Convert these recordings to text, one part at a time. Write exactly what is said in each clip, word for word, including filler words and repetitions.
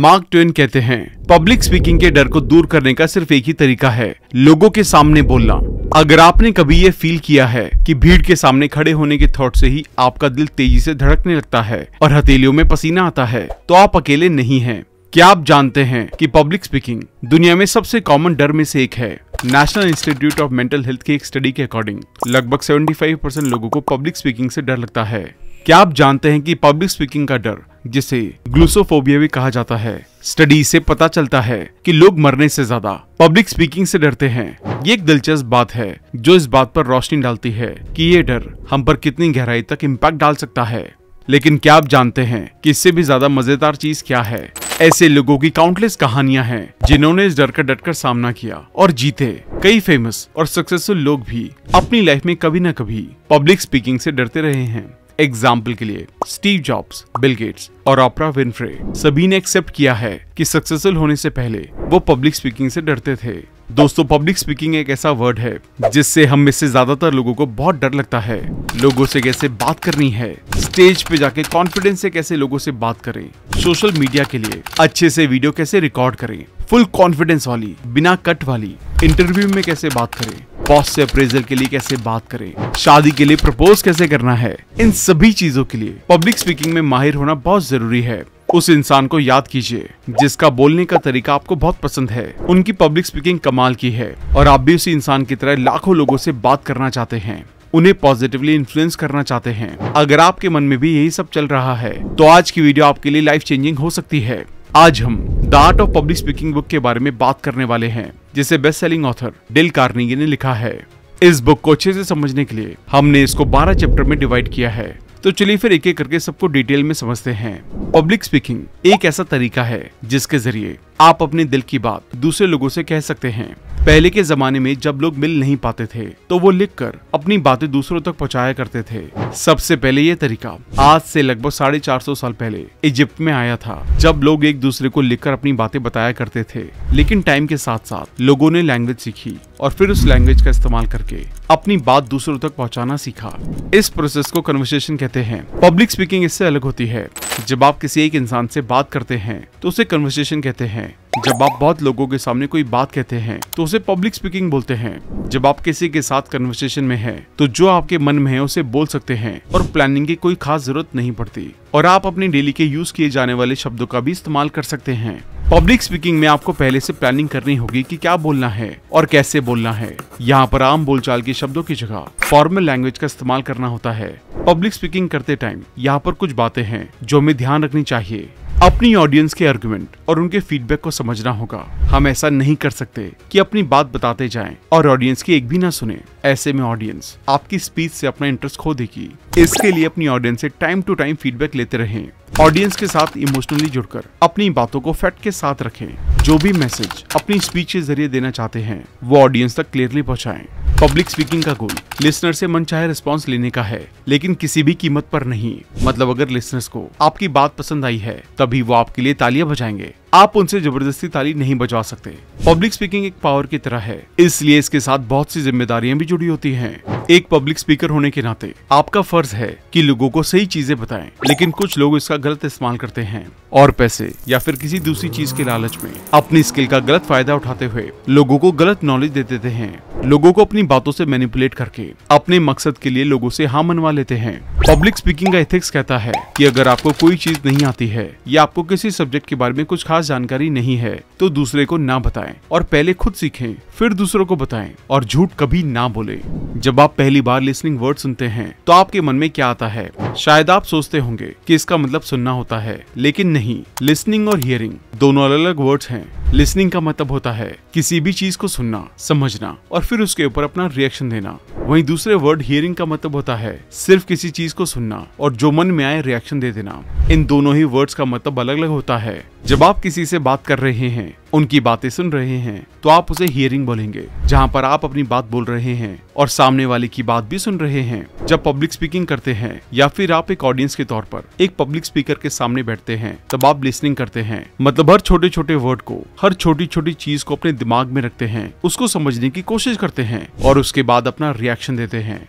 Mark Twain कहते हैं, public speaking के डर को दूर करने का सिर्फ एक ही तरीका है, लोगों के सामने बोलना। अगर आपने कभी ये फील किया है कि भीड़ के सामने खड़े होने के थॉट से ही आपका दिल तेजी से धड़कने लगता है और हथेलियों में पसीना आता है, तो आप अकेले नहीं हैं। क्या आप जानते हैं कि पब्लिक स्पीकिंग दुनिया में सबसे कॉमन डर में से एक है। National Institute of Mental Health की एक स्टडी के अकॉर्डिंग लगभग पचहत्तर परसेंट लोगों को पब्लिक स्पीकिंग से डर लगता है। क्या आप जानते हैं कि पब्लिक स्पीकिंग का डर, जिसे ग्लूसोफोबिया भी कहा जाता है, स्टडी से पता चलता है कि लोग मरने से ज्यादा पब्लिक स्पीकिंग से डरते हैं। ये एक दिलचस्प बात है जो इस बात पर रोशनी डालती है कि ये डर हम पर कितनी गहराई तक इम्पैक्ट डाल सकता है। लेकिन क्या आप जानते हैं कि इससे भी ज्यादा मजेदार चीज क्या है? ऐसे लोगों की काउंटलेस कहानियां हैं जिन्होंने इस डर का डटकर सामना किया और जीते। कई फेमस और सक्सेसफुल लोग भी अपनी लाइफ में कभी न कभी पब्लिक स्पीकिंग से डरते रहे हैं। एग्जाम्पल के लिए स्टीव जॉब्स, बिल गेट्स और ओपरा विनफ्रे सभी ने एक्सेप्ट किया है कि सक्सेसफुल होने से पहले वो पब्लिक स्पीकिंग से डरते थे। दोस्तों, पब्लिक स्पीकिंग एक ऐसा वर्ड है जिससे हम में से ज्यादातर लोगों को बहुत डर लगता है। लोगों से कैसे बात करनी है, स्टेज पे जाके कॉन्फिडेंस से कैसे लोगों से बात करें, सोशल मीडिया के लिए अच्छे से वीडियो कैसे रिकॉर्ड करें, फुल कॉन्फिडेंस वाली बिना कट वाली इंटरव्यू में कैसे बात करें, बॉस से अप्रेजल के लिए कैसे बात करें, शादी के लिए प्रपोज कैसे करना है। इन सभी चीजों के लिए पब्लिक स्पीकिंग में माहिर होना बहुत जरूरी है। उस इंसान को याद कीजिए जिसका बोलने का तरीका आपको बहुत पसंद है। उनकी पब्लिक स्पीकिंग कमाल की है और आप भी उसी इंसान की तरह लाखों लोगों से बात करना चाहते हैं, उन्हें पॉजिटिवली इन्फ्लुएंस करना चाहते हैं। अगर आपके मन में भी यही सब चल रहा है तो आज की वीडियो आपके लिए लाइफ चेंजिंग हो सकती है। आज हम the art of public speaking book के बारे में बात करने वाले हैं, जिसे best selling author Dale Carnegie ने लिखा है। इस बुक को अच्छे से समझने के लिए हमने इसको बारह चैप्टर में डिवाइड किया है। तो चलिए फिर एक एक करके सबको डिटेल में समझते हैं। पब्लिक स्पीकिंग एक ऐसा तरीका है जिसके जरिए आप अपने दिल की बात दूसरे लोगों से कह सकते हैं। पहले के जमाने में जब लोग मिल नहीं पाते थे तो वो लिखकर अपनी बातें दूसरों तक पहुंचाया करते थे। सबसे पहले ये तरीका आज से लगभग साढ़े चार सौ साल पहले इजिप्ट में आया था, जब लोग एक दूसरे को लिखकर अपनी बातें बताया करते थे। लेकिन टाइम के साथ साथ लोगों ने लैंग्वेज सीखी और फिर उस लैंग्वेज का इस्तेमाल करके अपनी बात दूसरों तक पहुंचाना सीखा। इस प्रोसेस को कन्वर्सेशन कहते हैं। पब्लिक स्पीकिंग इससे अलग होती है। जब आप किसी एक इंसान से बात करते हैं तो उसे कन्वर्सेशन कहते हैं। जब आप बहुत लोगों के सामने कोई बात कहते हैं तो उसे पब्लिक स्पीकिंग बोलते हैं। जब आप किसी के साथ कन्वर्सेशन में हैं तो जो आपके मन में है उसे बोल सकते हैं और प्लानिंग की कोई खास जरूरत नहीं पड़ती, और आप अपने डेली के यूज किए जाने वाले शब्दों का भी इस्तेमाल कर सकते हैं। पब्लिक स्पीकिंग में आपको पहले से प्लानिंग करनी होगी कि क्या बोलना है और कैसे बोलना है। यहाँ पर आम बोलचाल के शब्दों की जगह फॉर्मल लैंग्वेज का इस्तेमाल करना होता है। पब्लिक स्पीकिंग करते टाइम यहाँ पर कुछ बातें हैं जो हमें ध्यान रखनी चाहिए। अपनी ऑडियंस के आर्गुमेंट और उनके फीडबैक को समझना होगा। हम ऐसा नहीं कर सकते कि अपनी बात बताते जाएं और ऑडियंस की एक भी ना सुने। ऐसे में ऑडियंस आपकी स्पीच से अपना इंटरेस्ट खो देगी। इसके लिए अपनी ऑडियंस से टाइम टू टाइम फीडबैक लेते रहें। ऑडियंस के साथ इमोशनली जुड़कर अपनी बातों को फैक्ट के साथ रखें। जो भी मैसेज अपनी स्पीच के जरिए देना चाहते हैं वो ऑडियंस तक क्लियरली पहुंचाएं। पब्लिक स्पीकिंग का गोल लिसनर से मनचाहे रिस्पांस लेने का है, लेकिन किसी भी कीमत पर नहीं। मतलब अगर लिसनर्स को आपकी बात पसंद आई है तभी वो आपके लिए तालियां बजाएंगे। आप उनसे जबरदस्ती ताली नहीं बजा सकते। पब्लिक स्पीकिंग एक पावर की तरह है, इसलिए इसके साथ बहुत सी जिम्मेदारियां भी जुड़ी होती हैं। एक पब्लिक स्पीकर होने के नाते आपका फर्ज है कि लोगों को सही चीजें बताएं, लेकिन कुछ लोग इसका गलत इस्तेमाल करते हैं और पैसे या फिर किसी दूसरी चीज के लालच में अपनी स्किल का गलत फायदा उठाते हुए लोगों को गलत नॉलेज दे देते हैं। लोगों को अपनी बातों से मैनिपुलेट करके अपने मकसद के लिए लोगों से हाँ मनवा लेते हैं। पब्लिक स्पीकिंग का एथिक्स कहता है कि अगर आपको कोई चीज नहीं आती है या आपको किसी सब्जेक्ट के बारे में कुछ खास जानकारी नहीं है तो दूसरे को ना बताएं और पहले खुद सीखें, फिर दूसरों को बताएं और झूठ कभी ना बोलें। जब आप पहली बार लिसनिंग वर्ड सुनते हैं तो आपके मन में क्या आता है? शायद आप सोचते होंगे कि इसका मतलब सुनना होता है, लेकिन नहीं। लिसनिंग और हियरिंग दोनों अलग अलग वर्ड्स हैं। लिसनिंग का मतलब होता है किसी भी चीज को सुनना, समझना और फिर उसके ऊपर अपना रिएक्शन देना। वहीं दूसरे वर्ड हियरिंग का मतलब होता है सिर्फ किसी चीज को सुनना और जो मन में आए रिएक्शन दे देना। इन दोनों ही वर्ड्स का मतलब अलग अलग होता है। जब आप किसी से बात कर रहे हैं, उनकी बातें सुन रहे हैं तो आप उसे हियरिंग बोलेंगे, जहां पर आप अपनी बात बोल रहे हैं और सामने वाले की बात भी सुन रहे हैं। जब पब्लिक स्पीकिंग करते हैं या फिर आप एक ऑडियंस के तौर पर एक पब्लिक स्पीकर के सामने बैठते हैं तब आप लिसनिंग करते हैं। मतलब हर छोटे छोटे वर्ड को, हर छोटी छोटी चीज को अपने दिमाग में रखते हैं, उसको समझने की कोशिश करते हैं और उसके बाद अपना रिएक्शन देते हैं।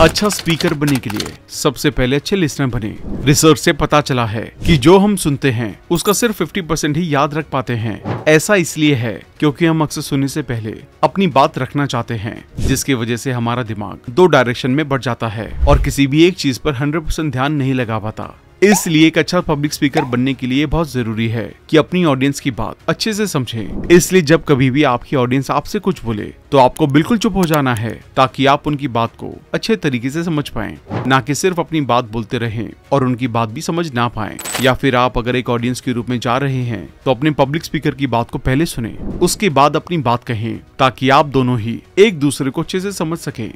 अच्छा स्पीकर बनने के लिए सबसे पहले अच्छे लिसनर बने। रिसर्च से पता चला है कि जो हम सुनते हैं उसका सिर्फ पचास परसेंट ही याद रख पाते हैं। ऐसा इसलिए है क्योंकि हम अक्सर सुनने से पहले अपनी बात रखना चाहते हैं, जिसकी वजह से हमारा दिमाग दो डायरेक्शन में बढ़ जाता है और किसी भी एक चीज पर हंड्रेड परसेंट ध्यान नहीं लगा पाता। इसलिए एक अच्छा पब्लिक स्पीकर बनने के लिए बहुत जरूरी है कि अपनी ऑडियंस की बात अच्छे से समझें। इसलिए जब कभी भी आपकी ऑडियंस आपसे कुछ बोले तो आपको बिल्कुल चुप हो जाना है, ताकि आप उनकी बात को अच्छे तरीके से समझ पाएं, ना कि सिर्फ अपनी बात बोलते रहें और उनकी बात भी समझ ना पाएं। या फिर आप अगर एक ऑडियंस के रूप में जा रहे हैं तो अपने पब्लिक स्पीकर की बात को पहले सुने, उसके बाद अपनी बात कहें, ताकि आप दोनों ही एक दूसरे को अच्छे से समझ सके।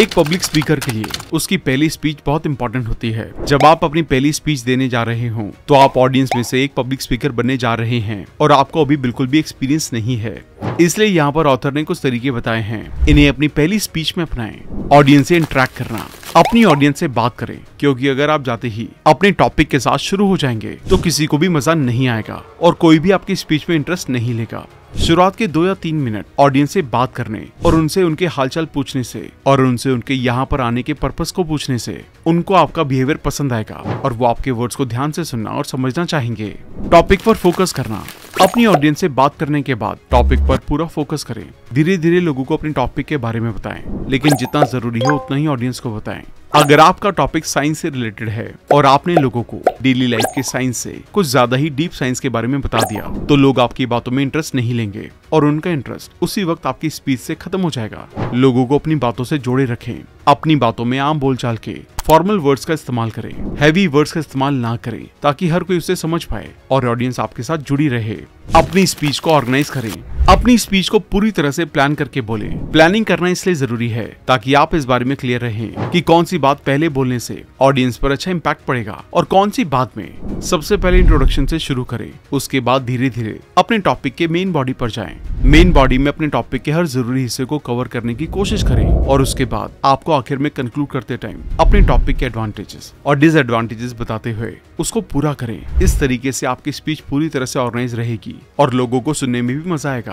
एक पब्लिक स्पीकर के लिए उसकी पहली स्पीच बहुत इंपॉर्टेंट होती है। जब आप अपनी पहली स्पीच देने जा रहे हो तो आप ऑडियंस में से एक पब्लिक स्पीकर बनने जा रहे हैं और आपको अभी बिल्कुल भी एक्सपीरियंस नहीं है। इसलिए यहाँ पर ऑथर ने कुछ तरीके बताए हैं, इन्हें अपनी पहली स्पीच में अपनाएं। ऑडियंस से इंटरेक्ट करना, अपनी ऑडियंस से बात करें, क्योंकि अगर आप जाते ही अपने टॉपिक के साथ शुरू हो जाएंगे तो किसी को भी मजा नहीं आएगा और कोई भी आपकी स्पीच में इंटरेस्ट नहीं लेगा। शुरुआत के दो या तीन मिनट ऑडियंस से बात करने और उनसे उनके हालचाल पूछने से और उनसे उनके यहाँ पर आने के पर्पस को पूछने से उनको आपका बिहेवियर पसंद आएगा और वो आपके वर्ड्स को ध्यान से सुनना और समझना चाहेंगे। टॉपिक पर फोकस करना, अपनी ऑडियंस से बात करने के बाद टॉपिक पर पूरा फोकस करें। धीरे धीरे लोगों को अपने टॉपिक के बारे में बताएं, लेकिन जितना जरूरी हो उतना ही ऑडियंस को बताएं। अगर आपका टॉपिक साइंस से रिलेटेड है और आपने लोगों को डेली लाइफ के साइंस से कुछ ज्यादा ही डीप साइंस के बारे में बता दिया तो लोग आपकी बातों में इंटरेस्ट नहीं लेंगे और उनका इंटरेस्ट उसी वक्त आपकी स्पीच से खत्म हो जाएगा। लोगों को अपनी बातों से जोड़े रखें, अपनी बातों में आम बोलचाल के फॉर्मल वर्ड्स का इस्तेमाल करें, हैवी वर्ड्स का इस्तेमाल ना करें, ताकि हर कोई उसे समझ पाए और ऑडियंस आपके साथ जुड़ी रहे। अपनी स्पीच को ऑर्गेनाइज करें, अपनी स्पीच को पूरी तरह से प्लान करके बोलें। प्लानिंग करना इसलिए जरूरी है ताकि आप इस बारे में क्लियर रहें कि कौन सी बात पहले बोलने से ऑडियंस पर अच्छा इम्पैक्ट पड़ेगा और कौन सी बात में। सबसे पहले इंट्रोडक्शन से शुरू करें, उसके बाद धीरे धीरे अपने टॉपिक के मेन बॉडी पर जाएं। मेन बॉडी में अपने टॉपिक के हर जरूरी हिस्से को कवर करने की कोशिश करें और उसके बाद आपको आखिर में कंक्लूड करते टाइम अपने टॉपिक के एडवांटेजेस और डिसएडवांटेजेस बताते हुए उसको पूरा करें। इस तरीके से आपकी स्पीच पूरी तरह से ऑर्गेनाइज रहेगी और लोगों को सुनने में भी मजा आएगा।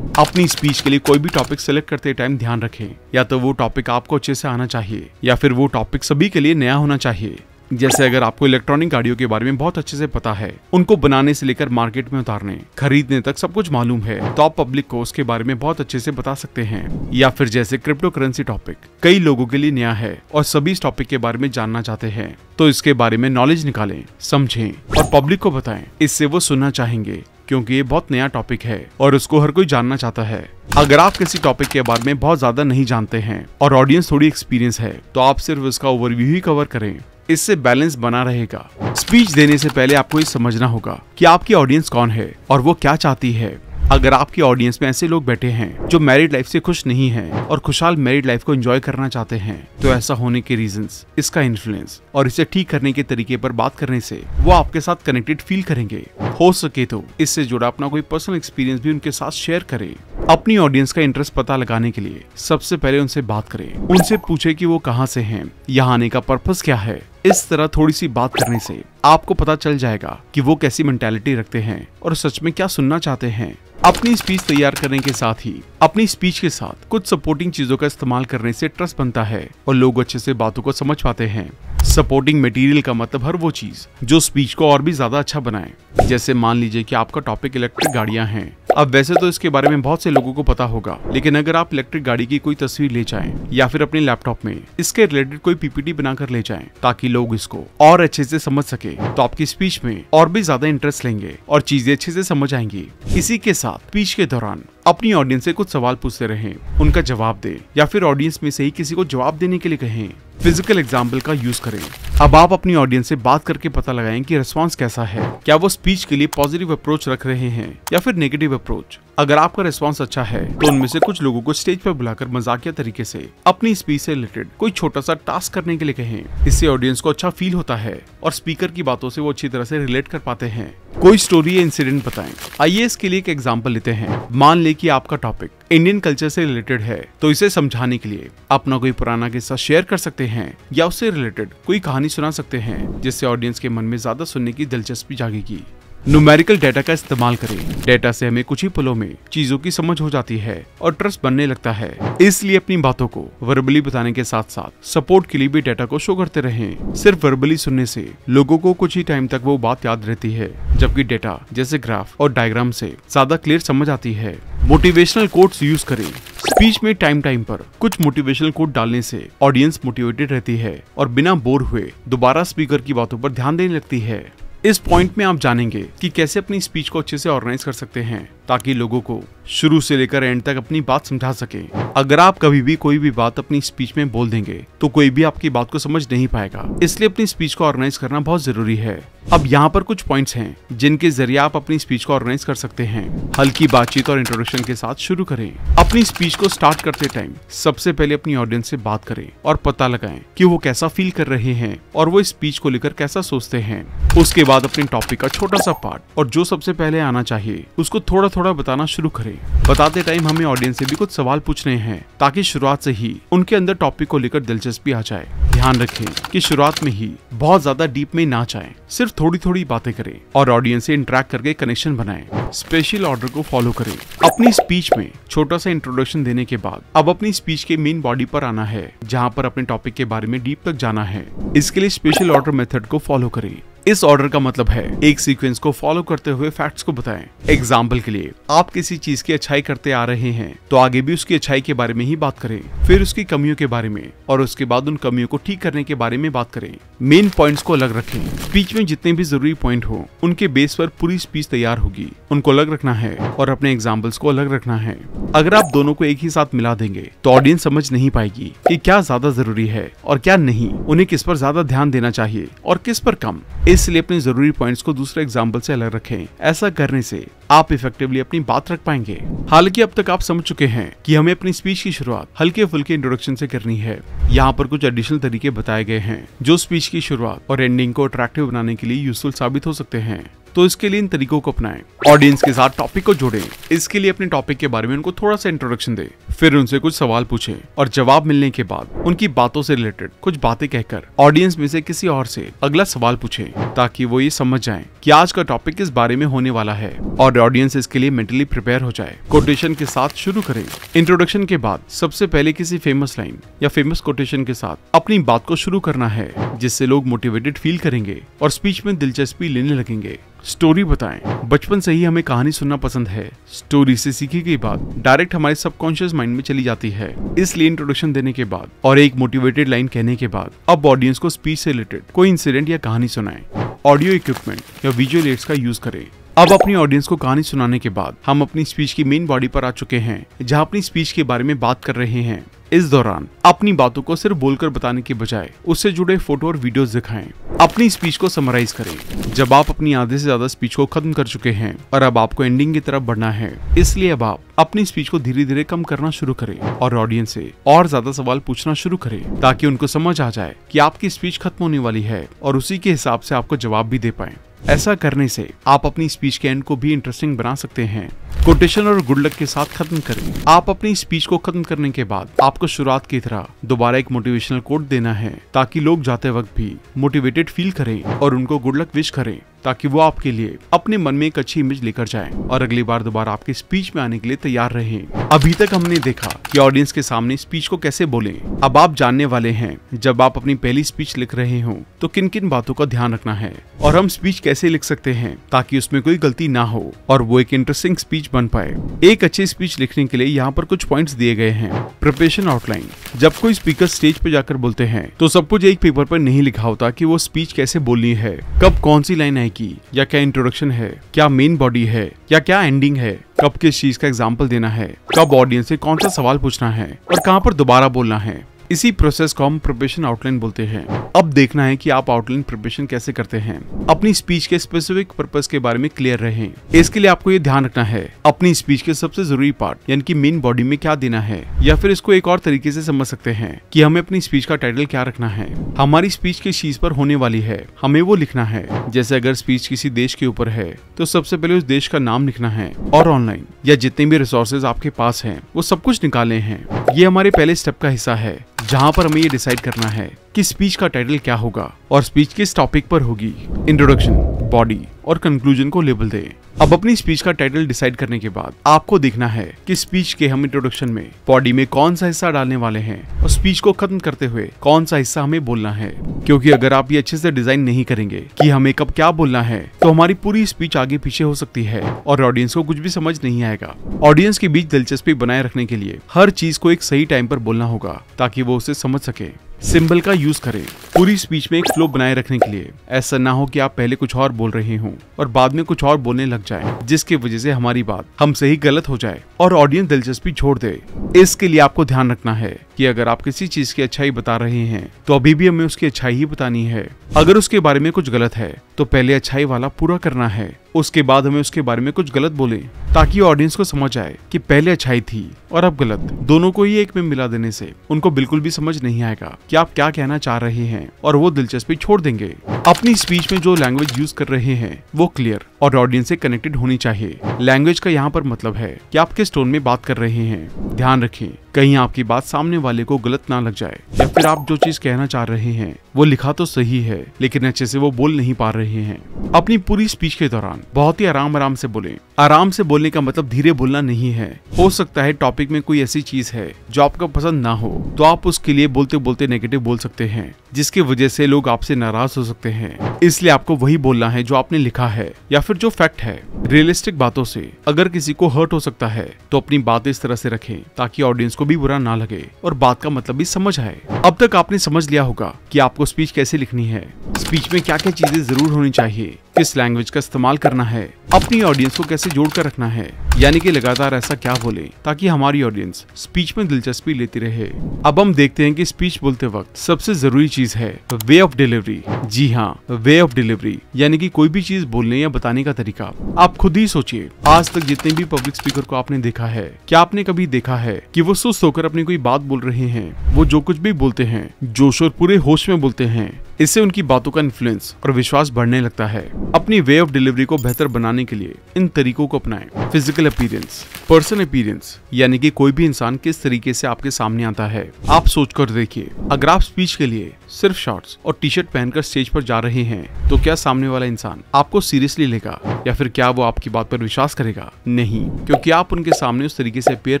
अपनी स्पीच के लिए कोई भी टॉपिक सेलेक्ट करते टाइम ध्यान रखें, या तो वो टॉपिक आपको अच्छे से आना चाहिए या फिर वो टॉपिक सभी के लिए नया होना चाहिए। जैसे अगर आपको इलेक्ट्रॉनिक गाड़ियों के बारे में बहुत अच्छे से पता है, उनको बनाने से लेकर मार्केट में उतारने, खरीदने तक सब कुछ मालूम है, तो आप पब्लिक को उसके बारे में बहुत अच्छे से बता सकते हैं। या फिर जैसे क्रिप्टो करेंसी टॉपिक कई लोगों के लिए नया है और सभी इस टॉपिक के बारे में जानना चाहते हैं, तो इसके बारे में नॉलेज निकालें, समझें और पब्लिक को बताएं। इससे वो सुनना चाहेंगे क्योंकि ये बहुत नया टॉपिक है और उसको हर कोई जानना चाहता है। अगर आप किसी टॉपिक के बारे में बहुत ज्यादा नहीं जानते हैं और ऑडियंस थोड़ी एक्सपीरियंस है तो आप सिर्फ उसका ओवरव्यू ही कवर करें, इससे बैलेंस बना रहेगा। स्पीच देने से पहले आपको ये समझना होगा कि आपकी ऑडियंस कौन है और वो क्या चाहती है। अगर आपकी ऑडियंस में ऐसे लोग बैठे हैं जो मैरिड लाइफ से खुश नहीं हैं और खुशहाल मैरिड लाइफ को एंजॉय करना चाहते हैं, तो ऐसा होने के रीजंस, इसका इन्फ्लुएंस और इसे ठीक करने के तरीके पर बात करने से वो आपके साथ कनेक्टेड फील करेंगे। हो सके तो इससे जुड़ा अपना कोई पर्सनल एक्सपीरियंस भी उनके साथ शेयर करें। अपनी ऑडियंस का इंटरेस्ट पता लगाने के लिए सबसे पहले उनसे बात करें, उनसे पूछे कि वो कहाँ से हैं, यहाँ आने का पर्पस क्या है। इस तरह थोड़ी सी बात करने से आपको पता चल जाएगा कि वो कैसी मेंटालिटी रखते हैं और सच में क्या सुनना चाहते हैं। अपनी स्पीच तैयार करने के साथ ही अपनी स्पीच के साथ कुछ सपोर्टिंग चीजों का इस्तेमाल करने से ट्रस्ट बनता है और लोग अच्छे से बातों को समझ पाते हैं। सपोर्टिंग मटेरियल का मतलब हर वो चीज जो स्पीच को और भी ज्यादा अच्छा बनाए। जैसे मान लीजिए कि आपका टॉपिक इलेक्ट्रिक गाड़ियां हैं। अब वैसे तो इसके बारे में बहुत से लोगों को पता होगा, लेकिन अगर आप इलेक्ट्रिक गाड़ी की कोई तस्वीर ले जाएं या फिर अपने लैपटॉप में इसके रिलेटेड कोई पीपीटी बनाकर ले जाएं ताकि लोग इसको और अच्छे से समझ सके, तो आपकी स्पीच में और भी ज्यादा इंटरेस्ट लेंगे और चीजें अच्छे से समझ आएंगी। इसी के साथ स्पीच के दौरान अपनी ऑडियंस से कुछ सवाल पूछते रहें, उनका जवाब दें या फिर ऑडियंस में से ही किसी को जवाब देने के लिए कहें। फिजिकल एग्जाम्पल का यूज करें। अब आप अपनी ऑडियंस से बात करके पता लगाएं कि रिस्पांस कैसा है, क्या वो स्पीच के लिए पॉजिटिव अप्रोच रख रहे हैं या फिर नेगेटिव अप्रोच। अगर आपका रिस्पांस अच्छा है तो उनमें से कुछ लोगों को स्टेज पर बुलाकर मजाकिया तरीके से अपनी स्पीच से रिलेटेड कोई छोटा सा टास्क करने के लिए कहें। इससे ऑडियंस को अच्छा फील होता है और स्पीकर की बातों से वो अच्छी तरह से रिलेट कर पाते हैं। कोई स्टोरी या इंसिडेंट बताएं। आइए इसके लिए एक एग्जांपल लेते हैं। मान ले कि आपका टॉपिक इंडियन कल्चर से रिलेटेड है, तो इसे समझाने के लिए अपना कोई पुराना किस्सा शेयर कर सकते हैं या उससे रिलेटेड कोई कहानी सुना सकते हैं, जिससे ऑडियंस के मन में ज्यादा सुनने की दिलचस्पी जागेगी। न्यूमेरिकल डाटा का इस्तेमाल करें। डाटा से हमें कुछ ही पलों में चीजों की समझ हो जाती है और ट्रस्ट बनने लगता है। इसलिए अपनी बातों को वर्बली बताने के साथ साथ सपोर्ट के लिए भी डाटा को शो करते रहें। सिर्फ वर्बली सुनने से लोगों को कुछ ही टाइम तक वो बात याद रहती है, जबकि डाटा जैसे ग्राफ और डायग्राम से ज्यादा क्लियर समझ आती है। मोटिवेशनल कोट्स यूज करें। स्पीच में टाइम टाइम पर कुछ मोटिवेशनल कोट डालने से ऑडियंस मोटिवेटेड रहती है और बिना बोर हुए दोबारा स्पीकर की बातों पर ध्यान देने लगती है। इस पॉइंट में आप जानेंगे कि कैसे अपनी स्पीच को अच्छे से ऑर्गेनाइज कर सकते हैं ताकि लोगों को शुरू से लेकर एंड तक अपनी बात समझा सके। अगर आप कभी भी कोई भी बात अपनी स्पीच में बोल देंगे तो कोई भी आपकी बात को समझ नहीं पाएगा, इसलिए अपनी स्पीच को ऑर्गेनाइज करना बहुत जरूरी है। अब यहाँ पर कुछ पॉइंट्स हैं जिनके जरिए आप अपनी स्पीच को ऑर्गेनाइज कर सकते हैं। हल्की बातचीत और इंट्रोडक्शन के साथ शुरू करें। अपनी स्पीच को स्टार्ट करते टाइम सबसे पहले अपनी ऑडियंस से बात करें और पता लगाएं कि वो कैसा फील कर रहे हैं और वो इस स्पीच को लेकर कैसा सोचते हैं। उसके बाद अपने टॉपिक का छोटा सा पार्ट और जो सबसे पहले आना चाहिए उसको थोड़ा थोड़ा बताना शुरू करें। बताते टाइम हमें ऑडियंस से भी कुछ सवाल पूछने हैं ताकि शुरुआत से ही उनके अंदर टॉपिक को लेकर दिलचस्पी आ जाए। ध्यान रखें कि शुरुआत में ही बहुत ज्यादा डीप में ना जाएं, सिर्फ थोड़ी थोड़ी बातें करें और ऑडियंस से इंटरेक्ट करके कनेक्शन बनाएं। स्पेशल ऑर्डर को फॉलो करें। अपनी स्पीच में छोटा सा इंट्रोडक्शन देने के बाद अब अपनी स्पीच के मेन बॉडी पर आना है, जहाँ पर अपने टॉपिक के बारे में डीप तक जाना है। इसके लिए स्पेशल ऑर्डर मेथड को फॉलो करें। इस ऑर्डर का मतलब है एक सीक्वेंस को फॉलो करते हुए फैक्ट्स को बताएं। एग्जाम्पल के लिए आप किसी चीज की अच्छाई करते आ रहे हैं तो आगे भी उसकी अच्छाई के बारे में ही बात करें, फिर उसकी कमियों के बारे में और उसके बाद उन कमियों को ठीक करने के बारे में बात करें। मेन पॉइंट्स को अलग रखें। स्पीच में जितने भी जरूरी पॉइंट हो उनके बेस पर पूरी स्पीच तैयार होगी, उनको अलग रखना है और अपने एग्जाम्पल्स को अलग रखना है। अगर आप दोनों को एक ही साथ मिला देंगे तो ऑडियंस समझ नहीं पाएगी कि क्या ज्यादा जरूरी है और क्या नहीं, उन्हें किस पर ज्यादा ध्यान देना चाहिए और किस पर कम। इसलिए अपने जरूरी पॉइंट्स को दूसरे एग्जाम्पल से अलग रखें। ऐसा करने से आप इफेक्टिवली अपनी बात रख पाएंगे। हालांकि अब तक आप समझ चुके हैं कि हमें अपनी स्पीच की शुरुआत हल्के फुल्के इंट्रोडक्शन से करनी है। यहाँ पर कुछ एडिशनल तरीके बताए गए हैं जो स्पीच की शुरुआत और एंडिंग को अट्रैक्टिव बनाने के लिए यूजफुल साबित हो सकते हैं, तो इसके लिए इन तरीकों को अपनाएं। ऑडियंस के साथ टॉपिक को जोड़ें। इसके लिए अपने टॉपिक के बारे में उनको थोड़ा सा इंट्रोडक्शन दें, फिर उनसे कुछ सवाल पूछें और जवाब मिलने के बाद उनकी बातों से रिलेटेड कुछ बातें कहकर ऑडियंस में से किसी और से अगला सवाल पूछें ताकि वो ये समझ जाएं कि आज का टॉपिक किस बारे में होने वाला है और ऑडियंस इसके लिए मेंटली प्रिपेयर हो जाए। कोटेशन के साथ शुरू करें। इंट्रोडक्शन के बाद सबसे पहले किसी फेमस लाइन या फेमस कोटेशन के साथ अपनी बात को शुरू करना है, जिससे लोग मोटिवेटेड फील करेंगे और स्पीच में दिलचस्पी लेने लगेंगे। स्टोरी बताएं। बचपन से ही हमें कहानी सुनना पसंद है। स्टोरी से सीखी गई बात डायरेक्ट हमारे सबकॉन्शियस माइंड में चली जाती है। इसलिए इंट्रोडक्शन देने के बाद और एक मोटिवेटेड लाइन कहने के बाद अब ऑडियंस को स्पीच से रिलेटेड कोई इंसिडेंट या कहानी सुनाएं। ऑडियो इक्विपमेंट या विजुअल एड्स का यूज करें। अब अपनी ऑडियंस को कहानी सुनाने के बाद हम अपनी स्पीच की मेन बॉडी पर आ चुके हैं, जहां अपनी स्पीच के बारे में बात कर रहे हैं। इस दौरान अपनी बातों को सिर्फ बोलकर बताने के बजाय उससे जुड़े फोटो और वीडियोस दिखाएं। अपनी स्पीच को समराइज करें। जब आप अपनी आधे से ज्यादा स्पीच को खत्म कर चुके हैं और अब आपको एंडिंग की तरफ बढ़ना है, इसलिए अब आप अपनी स्पीच को धीरे धीरे कम करना शुरू करें और ऑडियंस से और ज्यादा सवाल पूछना शुरू करें ताकि उनको समझ आ जाए कि आपकी स्पीच खत्म होने वाली है और उसी के हिसाब से आपको जवाब भी दे पाएं। ऐसा करने से आप अपनी स्पीच के एंड को भी इंटरेस्टिंग बना सकते हैं। कोटेशन और गुड लक के साथ खत्म करें। आप अपनी स्पीच को खत्म करने के बाद आपको शुरुआत की तरह दोबारा एक मोटिवेशनल कोट देना है ताकि लोग जाते वक्त भी मोटिवेटेड फील करें और उनको गुड लक विश करें ताकि वो आपके लिए अपने मन में एक अच्छी इमेज लेकर जाएं और अगली बार दोबारा आपके स्पीच में आने के लिए तैयार रहें। अभी तक हमने देखा कि ऑडियंस के सामने स्पीच को कैसे बोलें। अब आप जानने वाले हैं जब आप अपनी पहली स्पीच लिख रहे हो तो किन किन बातों का ध्यान रखना है और हम स्पीच कैसे लिख सकते हैं ताकि उसमें कोई गलती ना हो और वो एक इंटरेस्टिंग स्पीच बन पाए। एक अच्छी स्पीच लिखने के लिए यहाँ पर कुछ पॉइंट्स दिए गए हैं। Preparation outline. जब कोई स्पीकर स्टेज पर जाकर बोलते हैं तो सब कुछ एक पेपर पर नहीं लिखा होता कि वो स्पीच कैसे बोलनी है, कब कौन सी लाइन की या क्या इंट्रोडक्शन है, क्या मेन बॉडी है या क्या एंडिंग है, कब किस चीज का एग्जाम्पल देना है, कब ऑडियंस से कौन सा सवाल पूछना है और कहाँ पर दोबारा बोलना है। इसी प्रोसेस को हम प्रिपरेशन आउटलाइन बोलते हैं। अब देखना है कि आप आउटलाइन प्रिपरेशन कैसे करते हैं। अपनी स्पीच के स्पेसिफिक पर्पस के बारे में क्लियर रहें। इसके लिए आपको ये ध्यान रखना है अपनी स्पीच के सबसे जरूरी पार्ट यानी कि मेन बॉडी में क्या देना है, या फिर इसको एक और तरीके से समझ सकते हैं कि हमें अपनी स्पीच का टाइटल क्या रखना है। हमारी स्पीच किस चीज पर होने वाली है हमें वो लिखना है। जैसे अगर स्पीच किसी देश के ऊपर है तो सबसे पहले उस देश का नाम लिखना है और ऑनलाइन या जितने भी रिसोर्सेज आपके पास है वो सब कुछ निकाले हैं। ये हमारे पहले स्टेप का हिस्सा है जहाँ पर हमें ये डिसाइड करना है कि स्पीच का टाइटल क्या होगा और स्पीच किस टॉपिक पर होगी। इंट्रोडक्शन, बॉडी और कंक्लूजन को लेबल दें। अब अपनी स्पीच का टाइटल डिसाइड करने के बाद आपको देखना है कि स्पीच के हम इंट्रोडक्शन में, बॉडी में कौन सा हिस्सा डालने वाले हैं और स्पीच को खत्म करते हुए कौन सा हिस्सा हमें बोलना है। क्योंकि अगर आप ये अच्छे से डिजाइन नहीं करेंगे कि हमें कब क्या बोलना है तो हमारी पूरी स्पीच आगे पीछे हो सकती है और ऑडियंस को कुछ भी समझ नहीं आएगा। ऑडियंस के बीच दिलचस्पी बनाए रखने के लिए हर चीज को एक सही टाइम पर बोलना होगा ताकि वो उसे समझ सके। सिंबल का यूज करें पूरी स्पीच में एक फ्लो बनाए रखने के लिए। ऐसा ना हो कि आप पहले कुछ और बोल रहे हो और बाद में कुछ और बोलने लग जाए जिसकी वजह से हमारी बात हमसे ही गलत हो जाए और ऑडियंस दिलचस्पी छोड़ दे। इसके लिए आपको ध्यान रखना है कि अगर आप किसी चीज की अच्छाई बता रहे हैं तो अभी भी हमें उसकी अच्छाई ही बतानी है। अगर उसके बारे में कुछ गलत है तो पहले अच्छाई वाला पूरा करना है, उसके बाद हमें उसके बारे में कुछ गलत बोले ताकि ऑडियंस को समझ आए कि पहले अच्छाई थी और अब गलत। दोनों को ही एक में मिला देने से उनको बिल्कुल भी समझ नहीं आएगा कि आप क्या कहना चाह रहे हैं और वो दिलचस्पी छोड़ देंगे। अपनी स्पीच में जो लैंग्वेज यूज कर रहे हैं वो क्लियर और ऑडियंस से कनेक्टेड होनी चाहिए। लैंग्वेज का यहाँ पर मतलब है कि आप किस टोन में बात कर रहे हैं। ध्यान रखें कहीं आपकी बात सामने वाले को गलत ना लग जाए या फिर आप जो चीज कहना चाह रहे हैं वो लिखा तो सही है लेकिन अच्छे से वो बोल नहीं पा रहे हैं। अपनी पूरी स्पीच के दौरान बहुत ही आराम आराम से बोलें। आराम से बोलने का मतलब धीरे बोलना नहीं है। हो सकता है टॉपिक में कोई ऐसी चीज है जो आपको पसंद ना हो तो आप उसके लिए बोलते बोलते नेगेटिव बोल सकते हैं जिसकी वजह से लोग आपसे नाराज हो सकते हैं। इसलिए आपको वही बोलना है जो आपने लिखा है या फिर जो फैक्ट है। रियलिस्टिक बातों से अगर किसी को हर्ट हो सकता है तो अपनी बात इस तरह से रखें ताकि ऑडियंस को भी बुरा ना लगे और बात का मतलब भी समझ आए। अब तक आपने समझ लिया होगा कि आपको स्पीच कैसे लिखनी है, स्पीच में क्या क्या चीजें जरूर होनी चाहिए, किस लैंग्वेज का इस्तेमाल करना है, अपनी ऑडियंस को कैसे जोड़ कर रखना है, यानी कि लगातार ऐसा क्या बोले ताकि हमारी ऑडियंस स्पीच में दिलचस्पी लेती रहे। अब हम देखते हैं कि स्पीच बोलते वक्त सबसे जरूरी चीज है वे ऑफ डिलीवरी। जी हाँ, वे ऑफ डिलीवरी यानी कि कोई भी चीज बोलने या बताने का तरीका। आप खुद ही सोचिए आज तक जितने भी पब्लिक स्पीकर को आपने देखा है, क्या आपने कभी देखा है कि वो सुस्त होकर अपनी कोई बात बोल रहे हैं? वो जो कुछ भी बोलते हैं जोश और पूरे होश में बोलते हैं। इससे उनकी बातों का इन्फ्लुएंस और विश्वास बढ़ने लगता है। अपनी वे ऑफ डिलीवरी को बेहतर बनाने के लिए इन तरीकों को अपनाएं। फिजिकल अपीयरेंस, पर्सन अपीयरेंस यानी कि कोई भी इंसान किस तरीके से आपके सामने आता है। आप सोच कर देखिए, अगर आप स्पीच के लिए सिर्फ शॉर्ट्स और टी शर्ट पहनकर स्टेज पर जा रहे हैं तो क्या सामने वाला इंसान आपको सीरियसली लेगा या फिर क्या वो आपकी बात पर विश्वास करेगा? नहीं, क्योंकि आप उनके सामने उस तरीके से अपीयर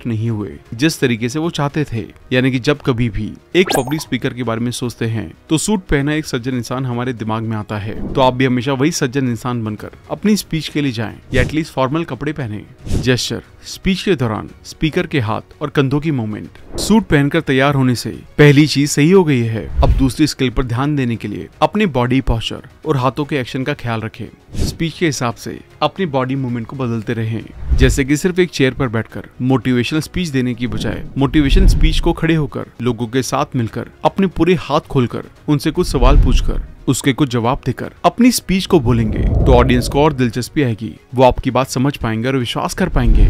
नहीं हुए जिस तरीके से वो चाहते थे। यानी कि जब कभी भी एक पब्लिक स्पीकर के बारे में सोचते हैं तो सूट पहना एक सज्जन इंसान हमारे दिमाग में आता है। तो आप भी हमेशा वही सज्जन इंसान बनकर अपनी स्पीच के लिए जाएं या एटलीस्ट फॉर्मल कपड़े पहनें। जेस्चर, स्पीच के दौरान स्पीकर के हाथ और कंधों की मूवमेंट। सूट पहनकर तैयार होने से पहली चीज सही हो गई है। अब दूसरी स्किल पर ध्यान देने के लिए अपने बॉडी पोस्चर और हाथों के एक्शन का ख्याल रखें। स्पीच के हिसाब से अपनी बॉडी मूवमेंट को बदलते रहें। जैसे कि सिर्फ एक चेयर पर बैठकर मोटिवेशनल स्पीच देने की बजाय मोटिवेशन स्पीच को खड़े होकर लोगों के साथ मिलकर अपने पूरे हाथ खोलकर उनसे कुछ सवाल पूछकर उसके कुछ जवाब देकर अपनी स्पीच को बोलेंगे तो ऑडियंस को और दिलचस्पी आएगी। वो आपकी बात समझ पाएंगे और विश्वास कर पाएंगे।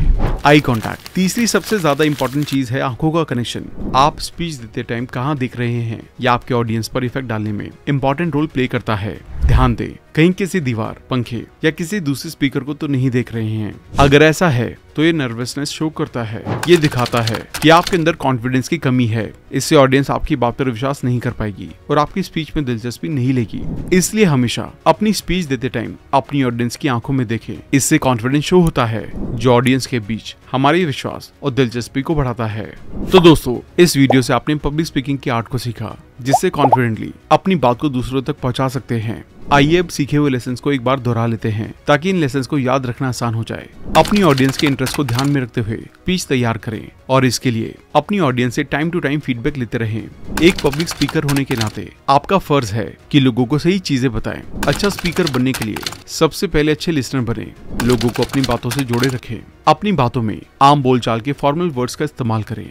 Eye contact. तीसरी सबसे ज्यादा इम्पोर्टेंट चीज है आंखों का कनेक्शन। आप स्पीच देते टाइम कहाँ देख रहे हैं या आपके ऑडियंस पर इफेक्ट डालने में इम्पोर्टेंट रोल प्ले करता है। ध्यान दें कहीं किसी दीवार, पंखे या किसी दूसरे स्पीकर को तो नहीं देख रहे हैं। अगर ऐसा है तो ये नर्वसनेस शो करता है। ये दिखाता है कि आपके अंदर कॉन्फिडेंस की कमी है। इससे ऑडियंस आपकी बात पर विश्वास नहीं कर पाएगी और आपकी स्पीच में दिलचस्पी नहीं लेगी। इसलिए हमेशा अपनी स्पीच देते टाइम अपनी ऑडियंस की आंखों में देखें। इससे कॉन्फिडेंस शो होता है जो ऑडियंस के बीच हमारे विश्वास और दिलचस्पी को बढ़ाता है। तो दोस्तों, इस वीडियो से आपने पब्लिक स्पीकिंग की आर्ट को सीखा जिससे कॉन्फिडेंटली अपनी बात को दूसरों तक पहुंचा सकते हैं। आइए अब सीखे हुए लेसन को एक बार दोहरा लेते हैं ताकि इन लेसन को याद रखना आसान हो जाए। अपनी ऑडियंस के इंटरेस्ट को ध्यान में रखते हुए स्पीच तैयार करें और इसके लिए अपनी ऑडियंस से टाइम टू टाइम फीडबैक लेते रहें। एक पब्लिक स्पीकर होने के नाते आपका फर्ज है कि लोगों को सही चीजें बताएं। अच्छा स्पीकर बनने के लिए सबसे पहले अच्छे लिसनर बने। लोगों को अपनी बातों से जोड़े रखें। अपनी बातों में आम बोलचाल के फॉर्मल वर्ड्स का इस्तेमाल करें।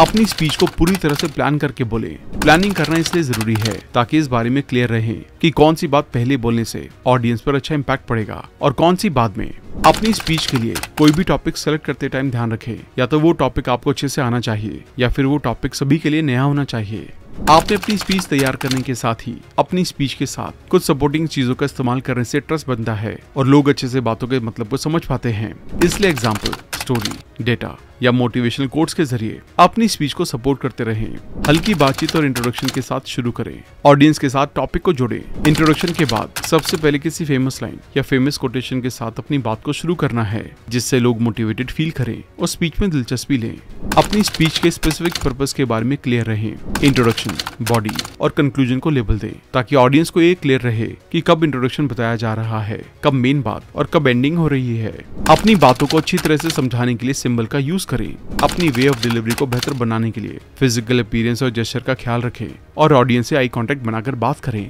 अपनी स्पीच को पूरी तरह से प्लान करके बोले। प्लानिंग करना इसलिए जरूरी है ताकि इस बारे में क्लियर रहे कि कौन सी बात पहले बोलने से ऑडियंस पर अच्छा इम्पैक्ट पड़ेगा और कौन सी बाद में। अपनी स्पीच के लिए कोई भी टॉपिक सेलेक्ट करते टाइम ध्यान रखें, या तो वो टॉपिक आपको अच्छे से आना चाहिए या फिर वो टॉपिक सभी के लिए नया होना चाहिए। आपने अपनी स्पीच तैयार करने के साथ ही अपनी स्पीच के साथ कुछ सपोर्टिंग चीजों का इस्तेमाल करने से ट्रस्ट बनता है और लोग अच्छे से बातों के मतलब को समझ पाते हैं। इसलिए एग्जाम्पल, स्टोरी, डेटा या मोटिवेशनल कोट्स के जरिए अपनी स्पीच को सपोर्ट करते रहें। हल्की बातचीत और इंट्रोडक्शन के साथ शुरू करें। ऑडियंस के साथ टॉपिक को जोड़ें। इंट्रोडक्शन के बाद सबसे पहले किसी फेमस लाइन या फेमस कोटेशन के साथ अपनी बात को शुरू करना है, जिससे लोग मोटिवेटेड फील करें और स्पीच में दिलचस्पी लें। अपनी स्पीच के स्पेसिफिक पर्पस के बारे में क्लियर रहें। इंट्रोडक्शन, बॉडी और कंक्लूजन को लेबल दें ताकि ऑडियंस को ये क्लियर रहे कि कब इंट्रोडक्शन बताया जा रहा है, कब मेन बात और कब एंडिंग हो रही है। अपनी बातों को अच्छी तरह से समझाने के लिए सिंबल का यूज करें। अपनी वे ऑफ डिलीवरी को बेहतर बनाने के लिए फिजिकल अपीयरेंस और जेस्चर का ख्याल रखें और ऑडियंस से आई कांटेक्ट बनाकर बात करें।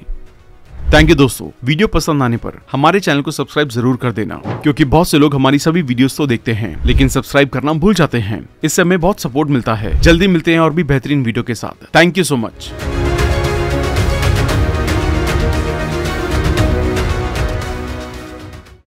थैंक यू दोस्तों, वीडियो पसंद आने पर हमारे चैनल को सब्सक्राइब जरूर कर देना, क्योंकि बहुत से लोग हमारी सभी वीडियोस तो देखते हैं लेकिन सब्सक्राइब करना भूल जाते हैं। इससे हमें बहुत सपोर्ट मिलता है। जल्दी मिलते हैं और भी बेहतरीन वीडियो के साथ। Thank you so much.